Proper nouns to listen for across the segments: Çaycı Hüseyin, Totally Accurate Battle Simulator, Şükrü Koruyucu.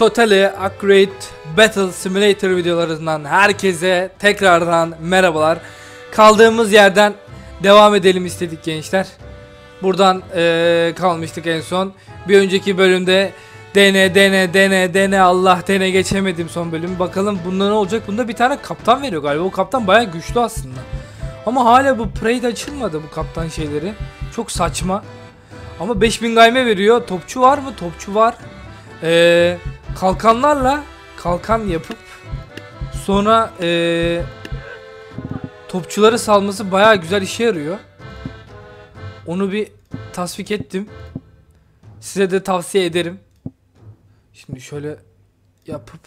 Totally Accurate Battle Simulator videolarından herkese tekrardan merhabalar. Kaldığımız yerden devam edelim istedik gençler. Buradan kalmıştık en son. Bir önceki bölümde dene Allah dene geçemedim son bölüm. Bakalım bunda ne olacak? Bunda bir tane kaptan veriyor galiba. O kaptan baya güçlü aslında. Ama hala bu Prey'de açılmadı bu kaptan şeyleri. Çok saçma. Ama 5000 gayme veriyor. Topçu var mı? Topçu var. Kalkanlarla kalkan yapıp sonra topçuları salması bayağı güzel işe yarıyor. Onu bir tasvik ettim. Size de tavsiye ederim. Şimdi şöyle yapıp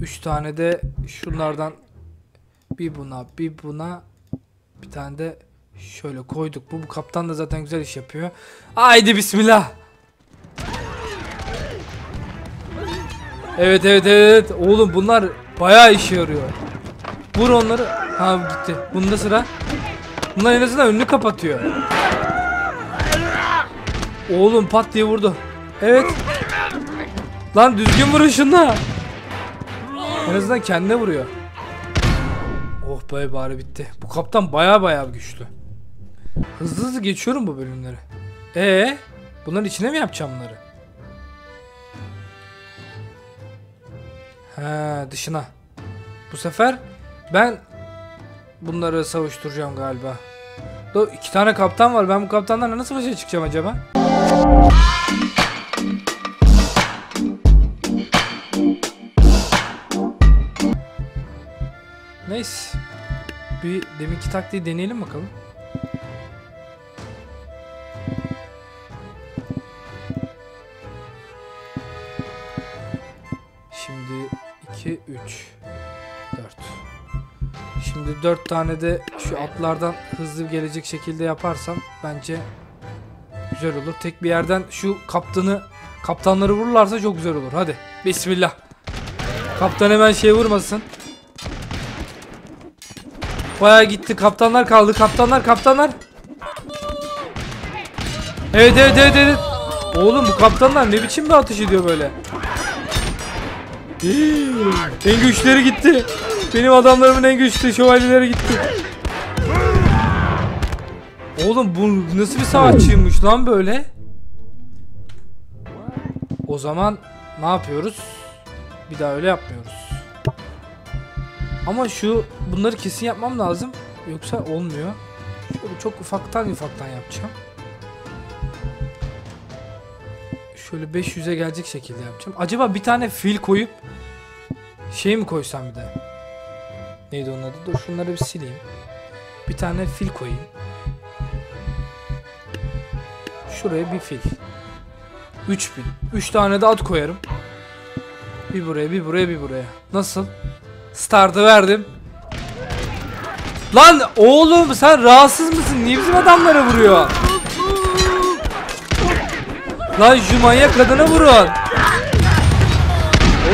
3 tane de şunlardan bir buna bir tane de şöyle koyduk. Bu kaptan da zaten güzel iş yapıyor. Haydi bismillah. Evet. Oğlum bunlar bayağı işe yarıyor. Vur onları. Ha gitti. Bunda sıra. Bunlar en azından önünü kapatıyor. Oğlum pat diye vurdu. Evet. Lan düzgün vuruşunla. En azından kendine vuruyor. Oh be, bari bitti. Bu kaptan bayağı güçlü. Hızlı geçiyorum bu bölümleri. Bunların içine mi yapacağım bunları? Ha, dışına. Bu sefer ben bunları savuşturacağım galiba. 2 tane kaptan var. Ben bu kaptanlarla nasıl başa çıkacağım acaba? Neyse. Bir deminki taktiği deneyelim bakalım. Şimdi 2, 3, 4. Şimdi 4 tane de şu atlardan hızlı gelecek şekilde yaparsam bence güzel olur. Tek bir yerden şu kaptanları vururlarsa çok güzel olur. Hadi bismillah. Kaptan hemen şey vurmasın. Bayağı gitti. Kaptanlar kaldı. Kaptanlar. Evet. Oğlum bu kaptanlar ne biçim bir atış ediyor böyle. En güçleri gitti. Benim adamlarımın en güçlü şövalyeleri gitti. Oğlum bu nasıl bir savaşçıymış lan böyle. O zaman ne yapıyoruz? Bir daha öyle yapmıyoruz. Ama bunları kesin yapmam lazım. Yoksa olmuyor. Şöyle çok ufaktan yapacağım. Şöyle 500'e gelecek şekilde yapacağım. Acaba bir tane fil koyup şey mi koysam bir de? Neydi onun adı? Dur şunları bir sileyim. Bir tane fil koyayım. Şuraya bir fil. 3000. 3 tane de at koyarım. Bir buraya. Nasıl? Start'ı verdim. Lan oğlum sen rahatsız mısın? Niye bizim adamlara vuruyor? Lan şu manyak kadına vurun.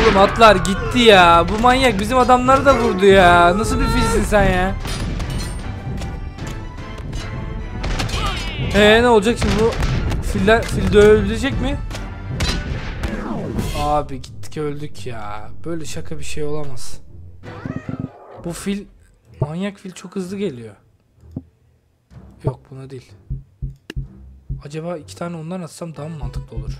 Oğlum atlar gitti ya. Bu manyak bizim adamları da vurdu ya. Nasıl bir filsin sen ya? Ne olacak şimdi bu? Fil dövülecek mi? Abi gittik öldük ya. Böyle şaka bir şey olamaz. Bu manyak fil çok hızlı geliyor. Yok buna değil. Acaba 2 tane ondan atsam daha mı mantıklı olur?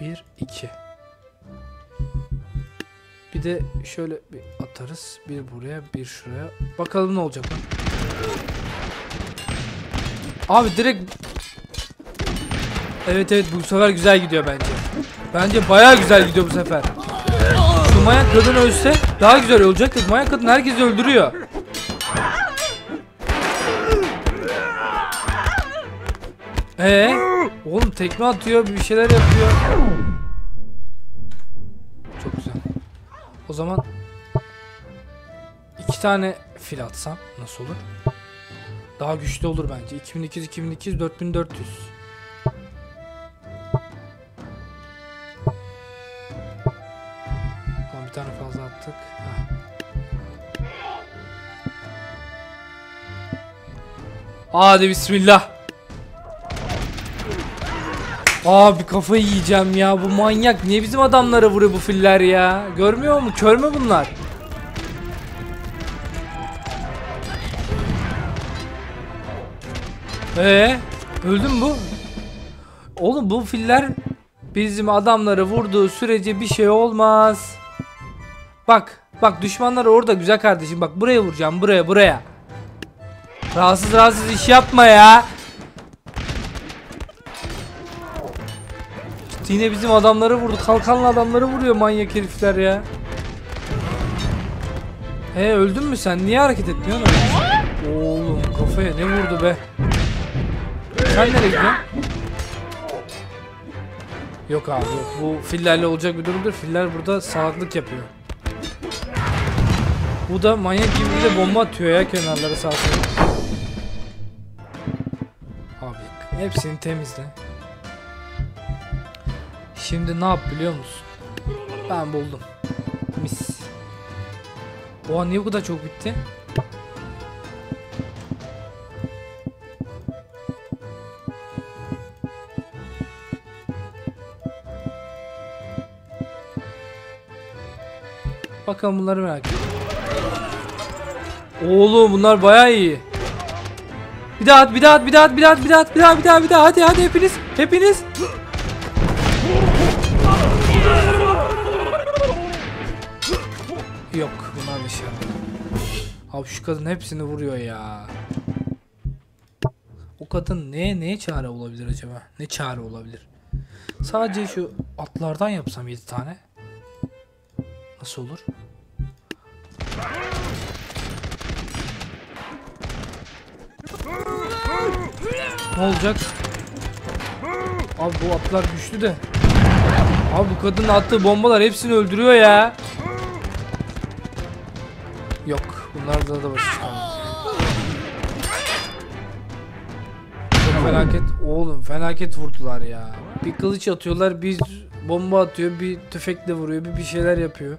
1, 2. Bir de şöyle bir atarız. Bir buraya, bir şuraya. Bakalım ne olacak. Abi direkt... Evet bu sefer güzel gidiyor bence. Bence bayağı güzel gidiyor bu sefer. Şu manyak kadın ölse daha güzel olacak. Manyak kadın herkesi öldürüyor. Oğlum tekme atıyor, bir şeyler yapıyor. Çok güzel. O zaman 2 tane fil atsam nasıl olur? Daha güçlü olur bence. 2200, 4400. Tamam, bir tane fazla attık. Hadi bismillah. Abi kafayı yiyeceğim ya, bu manyak niye bizim adamlara vuruyor bu filler ya? Görmüyor mu? Kör mü bunlar? Öldü mü bu? Oğlum bu filler bizim adamları vurduğu sürece bir şey olmaz. Bak bak, düşmanlar orada güzel kardeşim, bak buraya vuracağım, buraya buraya. Rahatsız iş yapma ya. İşte yine bizim adamları vurdu, kalkanlı adamları vuruyor manyak herifler ya. Öldün mü sen, niye hareket etmiyorsun? Oğlum kafaya ne vurdu be? Sen nereye gidiyorsun? Yok abi yok. Bu fillerle olacak bir durumdur. Filler burada salaklık yapıyor. Bu da manyak gibi bir de bomba atıyor ya kenarlara, sağ olsun. Abi hepsini temizle. Şimdi ne yap biliyor musun? Ben buldum. Mis. Oha niye bu kadar çok bitti? Bakalım bunları merak ediyorum. Oğlum bunlar bayağı iyi. Bir daha at, hadi hepiniz. Yok, bunlar bir şey. Abi şu kadın hepsini vuruyor ya. O kadın neye çare olabilir acaba? Ne çare olabilir? Sadece şu atlardan yapsam 7 tane. Nasıl olur? Ne olacak? Abi bu atlar güçlü de. Abi bu kadının attığı bombalar hepsini öldürüyor ya. Yok, bunlarda da başı çıkamaz. Çok felaket. Oğlum felaket vurdular ya. Bir kılıç atıyorlar, bir bomba atıyor, bir tüfekle vuruyor, bir şeyler yapıyor.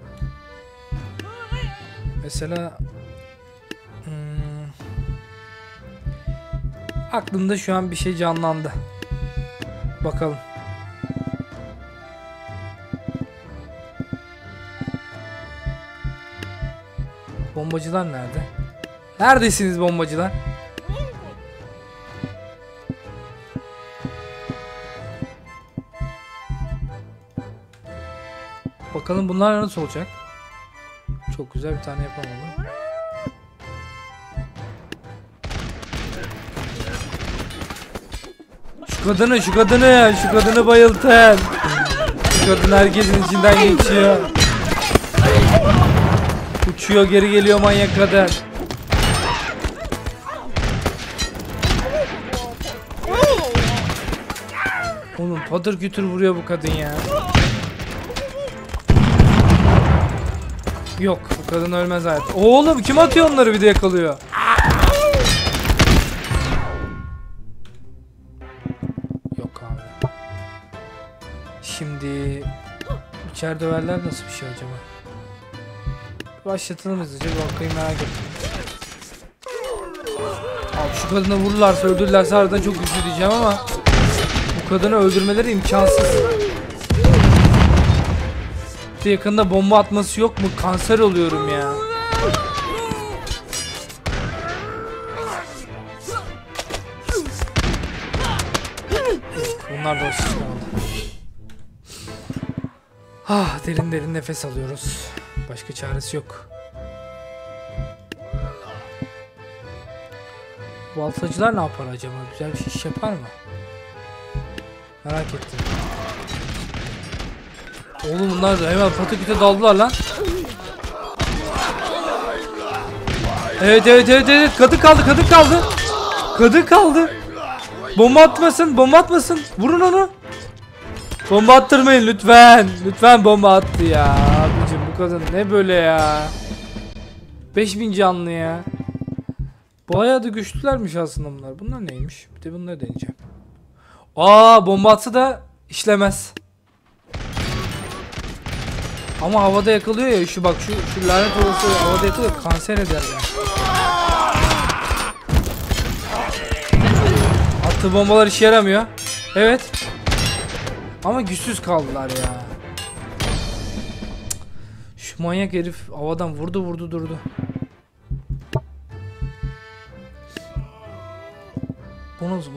Mesela aklımda şu an bir şey canlandı. Bakalım. Bombacılar nerede? Neredesiniz bombacılar? Bakalım bunlar nasıl olacak? Çok güzel bir tane yapamadım. Şu kadını bayıltın. Şu kadın herkesin içinden geçiyor. Uçuyor, geri geliyor manyak kadın. Oğlum patır kütür vuruyor bu kadın ya. Yok, bu kadın ölmez artık. Oğlum kim atıyor onları, bir de yakalıyor. Yok abi. Şimdi içeride döverler nasıl bir şey acaba? Başlatalım hızlıca, bakayım, merak ettim. Abi şu kadını vururlarsa, öldürürlerse harbiden çok güçlü diyeceğim ama bu kadını öldürmeleri imkansız. Yakında bomba atması yok mu? Kanser oluyorum ya. Bunlar da olsun. Ah, derin derin nefes alıyoruz. Başka çaresi yok. Bu baltacılar ne yapar acaba? Güzel bir iş yapar mı? Merak ettim. Oğlum bunlar da hemen pataküte daldılar lan. Evet. Kadın kaldı. Bomba atmasın. Vurun onu. Bomba attırmayın lütfen. Lütfen, bomba attı ya. Abicim bu kadın ne böyle ya. 5000 canlı ya. Bayağı da güçlülermiş aslında bunlar. Bunlar neymiş? Bir de bunları deneyeceğim. Bomba atsa da işlemez. Ama havada yakalıyor ya, şu bak şu lanet olası havada yakalıyor, kanser eder yani. Attığı bombalar işe yaramıyor. Evet. Ama güçsüz kaldılar ya. Şu manyak herif havadan vurdu durdu.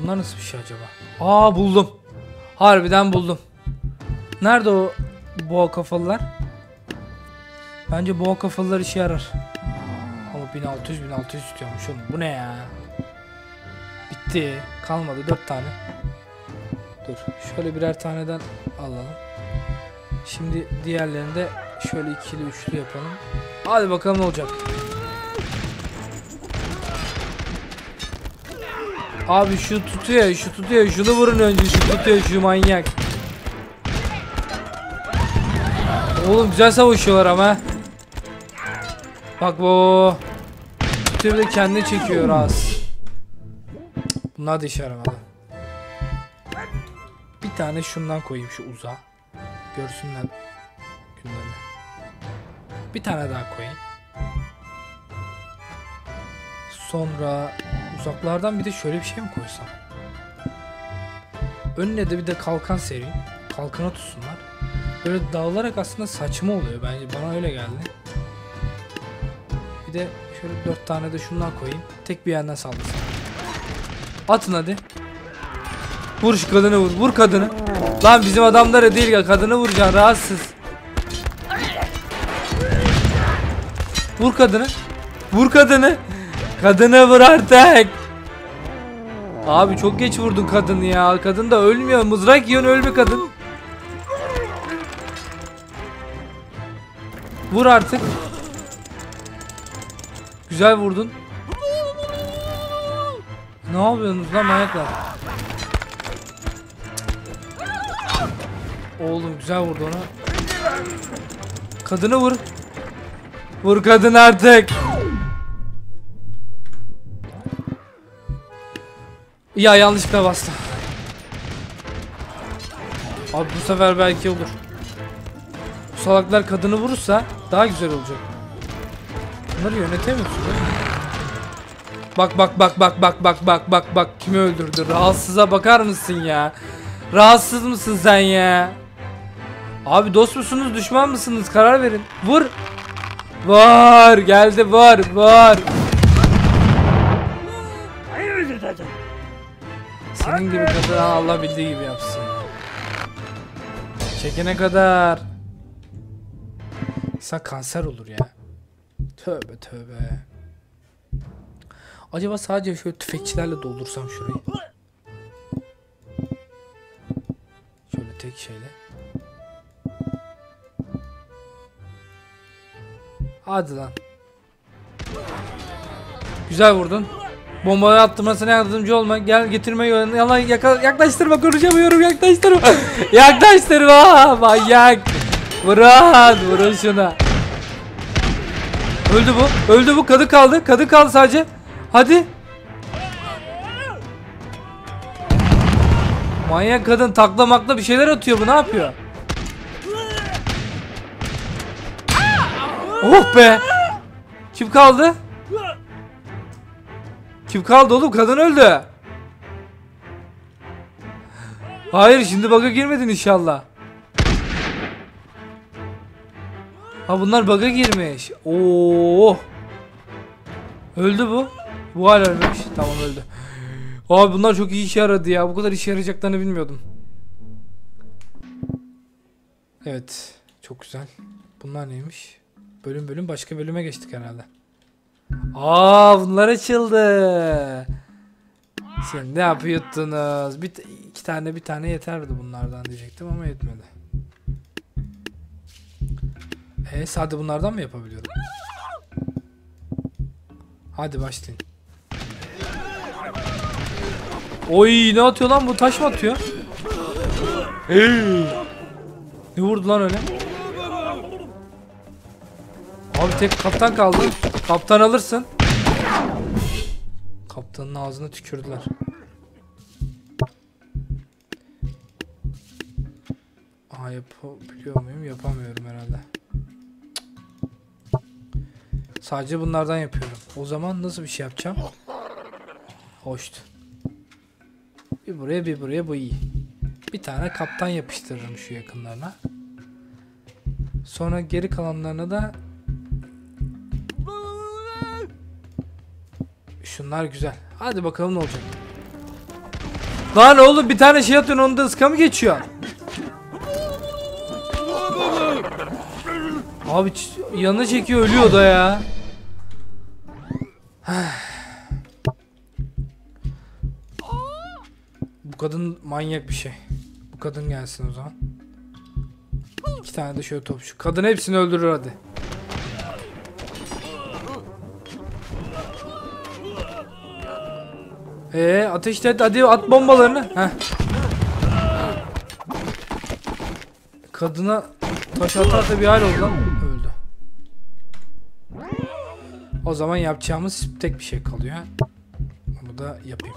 Bunlar nasıl bir şey acaba? Aa, buldum. Harbiden buldum. Nerede o boğa kafalılar? Bence boğa kafalılar işe yarar. Ama 1600 tutuyormuş oğlum. Bu ne ya? Bitti. Kalmadı 4 tane. Dur. Şöyle birer taneden alalım. Şimdi diğerlerini de şöyle ikili üçlü yapalım. Hadi bakalım ne olacak. Abi şu tutuyor, şu tutuyor, şunu vurun önce, şu tutuyor, şu manyak. Oğlum güzel savaşıyorlar ama. Bak bu. Tutuyor bir de kendini çekiyor az. Bunlar da işe yaramadı. Bir tane şundan koyayım şu uzağa. Görsünler günlerini. Bir tane daha koyayım. Sonra uzaklardan bir de şöyle bir şey mi koysam? Önüne de bir de kalkan sereyim. Kalkana tutsunlar. Böyle dağılarak aslında saçma oluyor bence. Bana öyle geldi. Bir de şöyle 4 tane de şundan koyayım. Tek bir yerden sallasın. Atın hadi. Vur şu kadını vur. Vur kadını. Lan bizim adamlara değil ya. Kadını vuracaksın. Rahatsız. Vur kadını. Vur kadını. Kadını vur artık. Abi çok geç vurdun kadını ya. Kadın da ölmüyor. Mızrak yiyorsun, ölme kadın. Vur artık. Güzel vurdun. Ne yapıyorsunuz lan manyaklar? Oğlum güzel vurdu ona. Kadını vur. Vur kadın artık. Ya yanlışlıkla bastım. Abi bu sefer belki olur. Bu salaklar kadını vurursa daha güzel olacak. Bunları yönetemiyorsun. Bak kimi öldürdü? Rahatsıza bakar mısın ya? Rahatsız mısın sen ya? Abi dost musunuz, düşman mısınız? Karar verin. Vur. Var, geldi var. Senin gibi kadar Allah bildiği gibi yapsın. Çekene kadar. İnsan kanser olur ya. Tövbe tövbe. Acaba sadece şöyle tüfekçilerle doldursam şurayı. Şöyle tek şeyle. Hadi lan. Güzel vurdun. Bombayı attırmasına yardımcı olma. Gel getirme yalan yaklaştırma, konuşamıyorum, yaklaştırma. Yaklaştırma manyak. Vurun şuna. Öldü bu kadın kaldı sadece. Hadi. Manyak kadın taklamakla bir şeyler atıyor, bu ne yapıyor? Oh be. Kim kaldı oğlum? Kadın öldü. Hayır, şimdi bug'a girmedin inşallah. Ha, bunlar bug'a girmiş. Oo. Öldü bu. Bu hala ölmemiş. Tamam, öldü. Abi bunlar çok iyi işe yaradı ya. Bu kadar işe yarayacaklarını bilmiyordum. Evet. Çok güzel. Bunlar neymiş? Bölüm başka bölüme geçtik herhalde. Aa, bunlar açıldı. Şimdi ne yapıyordunuz? İki tane yeterdi bunlardan diyecektim ama yetmedi. Sadece bunlardan mı yapabiliyorum? Hadi başlayın. Oy, ne atıyor lan bu? Taş mı atıyor? Hey. Ne vurdu lan öyle? Abi tek kaptan kaldı. Kaptan alırsın. Kaptanın ağzına tükürdüler. Aha, yapabiliyor muyum? Yapamıyorum herhalde. Sadece bunlardan yapıyorum. O zaman nasıl bir şey yapacağım? Hoştu. Bir buraya bu iyi. bir tane kaptan yapıştırırım şu yakınlarına. Sonra geri kalanlarına da şunlar güzel. Hadi bakalım ne olacak. Lan oğlum bir tane şey atıyorsun, onda ıska mı geçiyor? Abi yanına çekiyor, ölüyor da ya. Bu kadın manyak bir şey. Bu kadın gelsin o zaman. İki tane de şöyle topçu. Kadın hepsini öldürür hadi. Ateşle et hadi, at bombalarını. Heh. Kadına taş atarsa bir hal oldu lan. Öldü. O zaman yapacağımız tek bir şey kalıyor. Bunu da yapayım.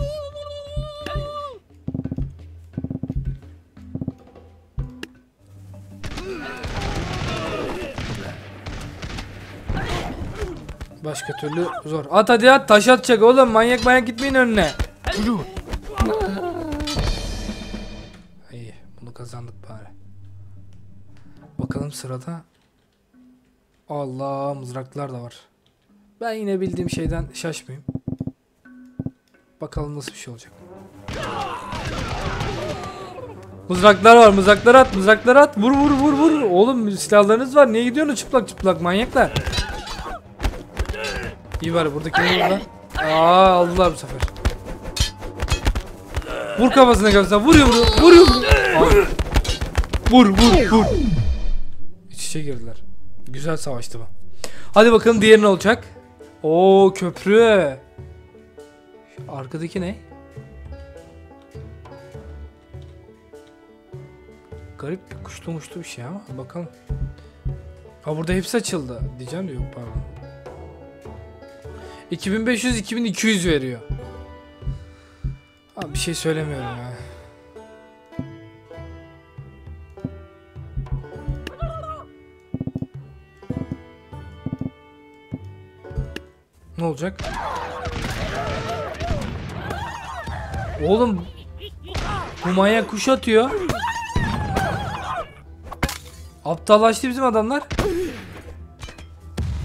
Başka türlü zor. At hadi at, taş atacak oğlum, manyak manyak gitmeyin önüne. İyi, bunu kazandık bari. Bakalım sırada. Allah, mızraklar da var. Ben yine bildiğim şeyden şaşmayayım. Bakalım nasıl bir şey olacak. Mızraklar var, mızraklar at, mızraklar at. Vur vur vur vur. Oğlum silahlarınız var, niye gidiyorsunuz çıplak çıplak manyaklar? İyi bari buradaki burada. Aa, aldılar bu sefer. Vur kafasına kafasına, vuruyor vuruyor vuruyor. Vur vur vur. İç içe girdiler. Güzel savaştı bu. Hadi bakalım diğeri ne olacak? Oo, köprü. Şu arkadaki ne? Garip bir kuşlu muşlu bir şey ama bakalım. Ha, burada hepsi açıldı diyeceğim de yok pardon. 2500-2200 veriyor. Abi bir şey söylemiyorum ya. Ne olacak? Oğlum bu manyak kuş atıyor. Aptallaştı bizim adamlar.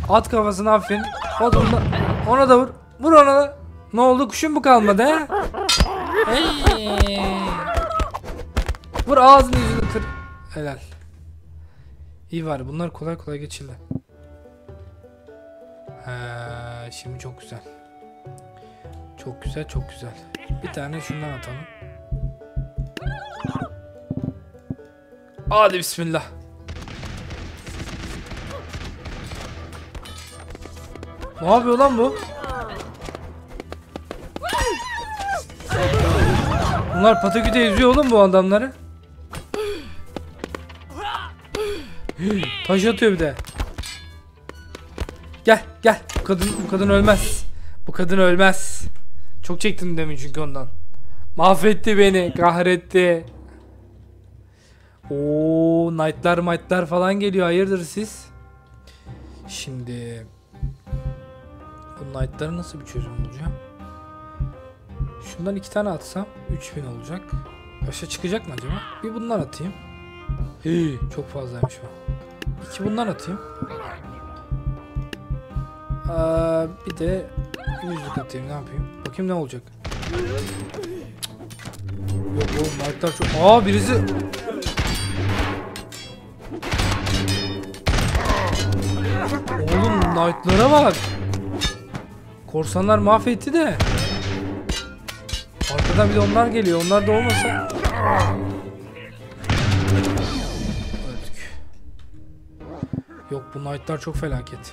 At kafasını, aferin. At ondan. Ona da vur. Vur ona da. Ne oldu? Kuşun mu kalmadı he? Vur ağzını yüzünü kır. Helal. İyi var. Bunlar kolay kolay geçildi. Şimdi çok güzel. Çok güzel, çok güzel. Bir tane şundan atalım. Hadi bismillah. Ne yapıyor lan bu? Bunlar pataküte yüzüyor oğlum bu adamları. Taş atıyor bir de. Gel gel. Bu kadın ölmez. Bu kadın ölmez. Çok çektim demin çünkü ondan. Mahvetti beni, kahretti. Oo, knight'lar falan geliyor. Hayırdır siz? Şimdi knight'ları nasıl bir çözüm bulacağım? Şundan 2 tane atsam 3000 olacak. Başa çıkacak mı acaba? Bir bundan atayım. Hii, çok fazlaymış bu. 2 bundan atayım. Bir de 100'lük atayım, ne yapayım? Bakayım ne olacak. Yok oğlum, knight'lar çok... Aa, birisi... Oğlum knight'lara bak. Korsanlar mahvetti de. Arkadan bir de onlar geliyor. Onlar da olmasa. Öldük. Yok, bu knight'lar çok felaket.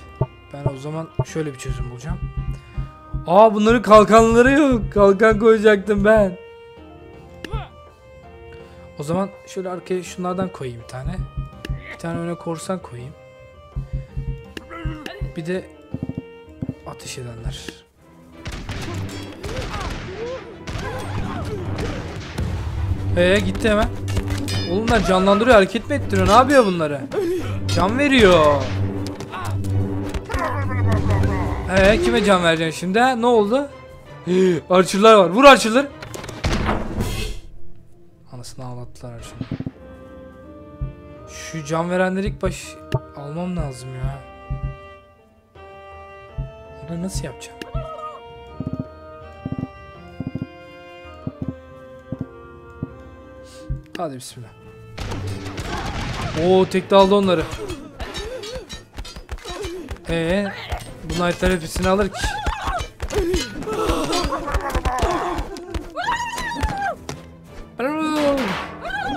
Ben o zaman şöyle bir çözüm bulacağım. Aa, bunların kalkanları yok. Kalkan koyacaktım ben. O zaman şöyle arkaya şunlardan koyayım bir tane. Bir tane öne korsan koyayım. Bir de ateş edenler. Gitti hemen. Oğlum bunlar canlandırıyor, hareket mi ettiriyor? Ne yapıyor bunları? Can veriyor. Kime can vereceksin şimdi? Ne oldu? Archer'lar var. Vur Archer'ları. Anasını ağlattılar şimdi. Şu can verenleri ilk baş almam lazım ya. Bunu nasıl yapacağım? Hadi bismillah. Oo, tek de aldı onları. Bu knight'lar hepsini alır ki.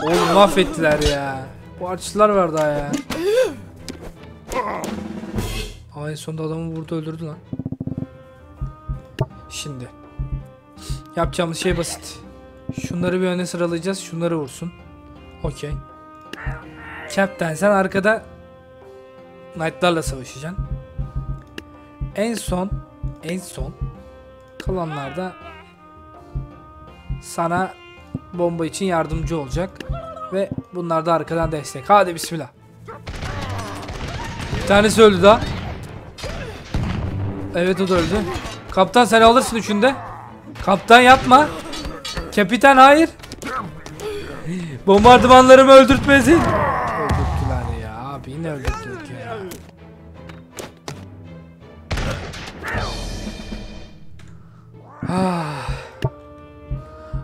Oğlum mahvettiler ya. Bu arçlar var daha ya. Ama en sonunda adamı burada öldürdü lan. Şimdi yapacağımız şey basit. Şunları bir öne sıralayacağız. Şunları vursun. Okey. Captain, sen arkada knight'larla savaşacaksın. En son kalanlarda sana bomba için yardımcı olacak ve bunlar da arkadan destek. Hadi bismillah. Bir tanesi öldü daha. Evet, o da öldü. Kaptan, sen alırsın üçünde. Kaptan yapma. Kapitan hayır. Bombardımanlarımı öldürtmesin. Öldürttüler ya abi, yine öldürttük ya.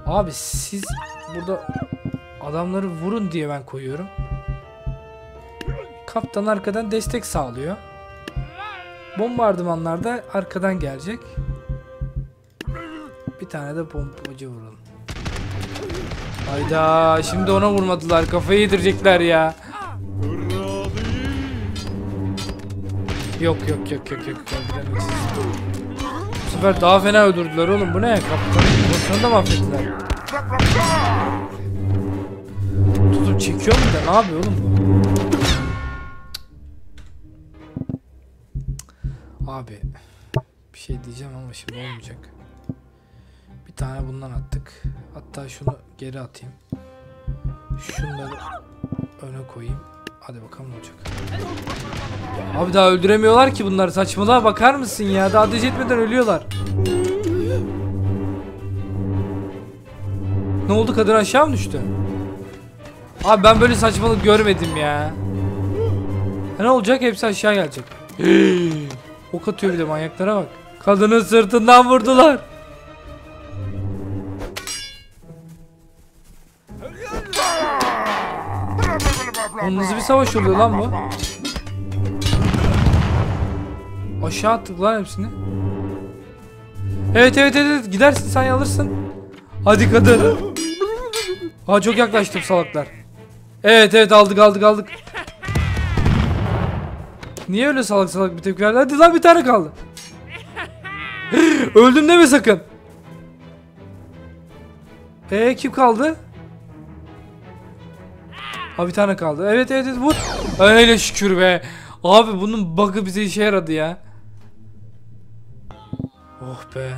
Abi siz burada adamları vurun diye ben koyuyorum. Kaptan arkadan destek sağlıyor. Bombardımanlar da arkadan gelecek. Bir tane de pompacı vuralım. Hayda, şimdi ona vurmadılar, kafayı yedirecekler ya. Yok. Bu sefer daha fena öldürdüler oğlum, bu ne? Kaptanın pozisyonu da mahvettiler. Tutup çekiyor mu da ne yapıyor oğlum bu? Abi bir şey diyeceğim ama şimdi olmayacak. Bir tane bundan attık. Hatta şunu geri atayım. Şunları öne koyayım. Hadi bakalım ne olacak. Abi daha öldüremiyorlar ki bunlar. Saçmalığa bakar mısın ya? Daha ateş etmeden ölüyorlar. Ne oldu? Kadın aşağı mı düştü? Abi ben böyle saçmalık görmedim ya. Ne olacak? Hepsi aşağı gelecek. Ok atıyor bir de, manyaklara bak. Kadının sırtından vurdular. Onunuz bir savaş oluyor lan bu. Aşağı attık lan hepsini. Evet. Gidersin sen, alırsın. Hadi kadın. Aa, çok yaklaştım salaklar. Evet, aldık. Niye öyle salak bir tepki verdi? Hadi lan, bir tane kaldı. Öldüm deme sakın. Kim kaldı? Ha, bir tane kaldı. Evet, vur. Öyle şükür be. Abi bunun bug'ı bize işe yaradı ya. Oh be.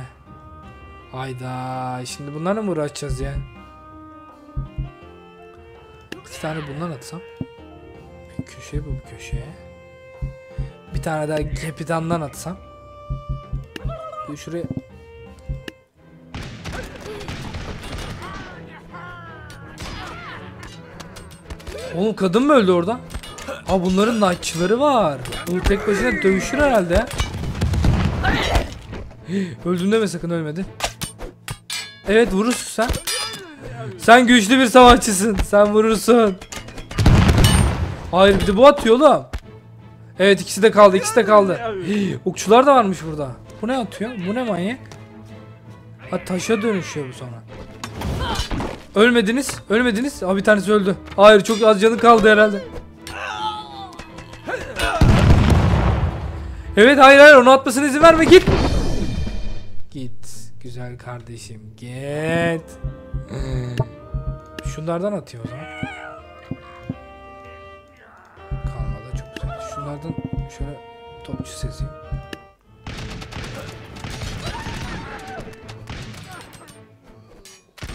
Hayda. Şimdi bunlarla mı uğraşacağız ya? Bir tane bundan atsam. Bu köşeye. Bir tane daha kapitandan atsam. Şuraya. Oğlum kadın mı öldü orada? Aa, bunların knight'çıları var. Bu tek başına dövüşür herhalde. Öldüm deme sakın, ölmedi. Evet, vurursun sen. Sen güçlü bir savaşçısın. Sen vurursun. Hayır, bir de bu atıyor oğlum. Evet, ikisi de kaldı. Okçular da varmış burada. Bu ne atıyor? Bu ne manyak? Ha, taşa dönüşüyor bu sonra. Ölmediniz. Ha, bir tanesi öldü. Hayır, çok az canı kaldı herhalde. Evet, hayır, onu atmasına izin verme, git. Git güzel kardeşim, git. Şunlardan atıyor o zaman. Şunlardan şöyle topçu sezeyim.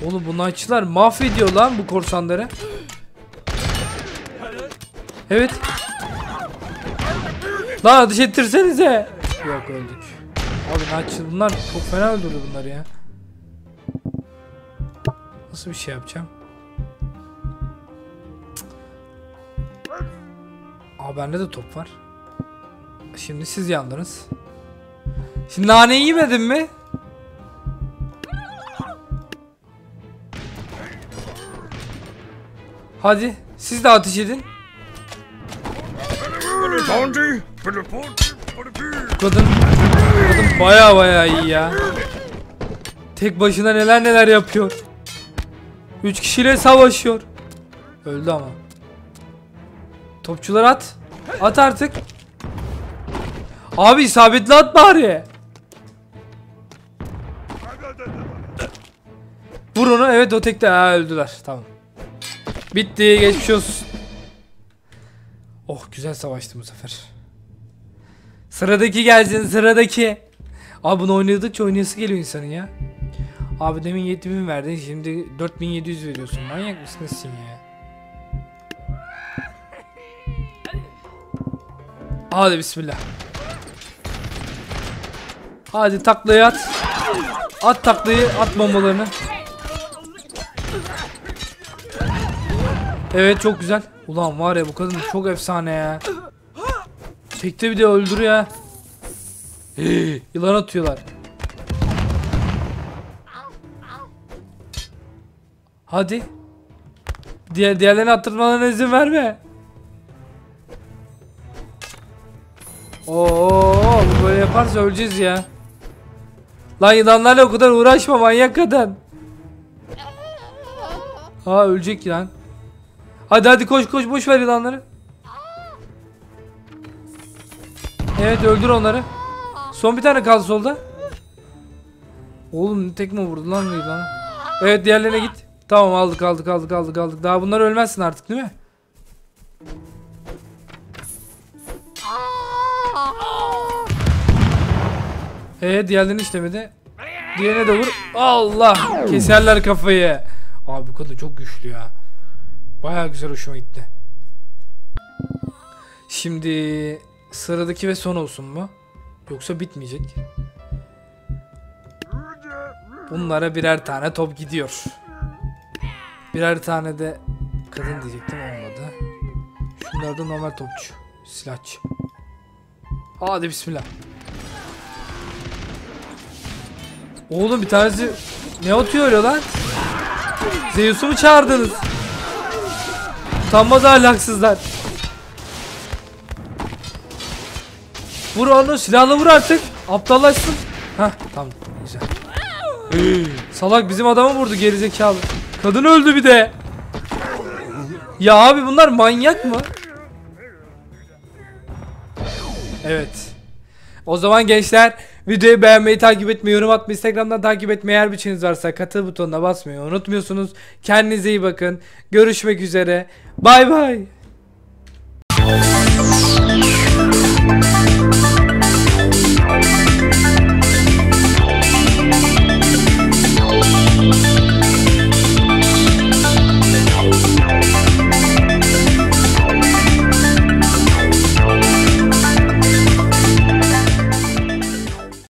Oğlum bu knight'çılar mahvediyor lan bu korsanları. Evet. Lan ateş ettirsenize. Yok, öldük. Abi knight'çı bunlar çok fena öldürdü bunları ya. Nasıl bir şey yapacağım? Aa, bende de top var. Şimdi siz yandınız. Şimdi naneyi yemedin mi? Hadi siz de ateş edin. Kadın baya iyi ya. Tek başına neler yapıyor. 3 kişiyle savaşıyor. Öldü ama. Topçular at. At artık. Abi isabetli at bari. Vur onu. Evet, o tekte. Ha, öldüler. Tamam. Bitti. Geçmiş olsun. Oh, güzel savaştı bu sefer. Sıradaki gelsin. Sıradaki. Abi bunu oynadıkça oynayası geliyor insanın ya. Abi demin 7000 verdin. Şimdi 4700 veriyorsun. Manyak mısınız ya? Hadi bismillah. Hadi taklayı at. At taklayı, at bombalarını. Evet, çok güzel. Ulan var ya, bu kadın çok efsane ya. Tekte bir de öldürüyor ya. Yılan atıyorlar. Hadi. Diğerlerini attırmalarına izin verme. Oo, bu böyle yaparsa öleceğiz ya. Lan yılanlarla o kadar uğraşma manyak kadın. Aa, ölecek lan. Hadi hadi koş koş, boş ver yılanları. Evet, öldür onları. Son bir tane kaldı solda. Oğlum tekme vurdu lan yılan. Evet, diğerlerine git. Tamam, aldık. Daha bunlar ölmezsin artık değil mi? Diğerlerini işlemedi. Diğerine de vur. Allah! Keserler kafayı. Abi bu kadın çok güçlü ya. Bayağı güzel, hoşuma gitti. Şimdi sıradaki ve son olsun mu? Yoksa bitmeyecek. Bunlara birer tane top gidiyor. Birer tane de kadın diyecektim, olmadı. Şunlarda normal topçu, silahçı. Hadi bismillah. Oğlum bir tanesi ne atıyor ya lan? Zeus'u mu çağırdınız? Utanmaz ahlaksızlar. Vur onu, silahla vur artık. Aptallaşsın. Heh, tamam, güzel. Salak bizim adamı vurdu gerizekalı. Kadın öldü bir de. Ya abi bunlar manyak mı? Evet. O zaman gençler, videoyu beğenmeyi, takip etmeyi, yorum atmayı, Instagram'dan takip etmeyi, her biçiminiz varsa katıl butonuna basmayı unutmuyorsunuz. Kendinize iyi bakın. Görüşmek üzere. Bay bay.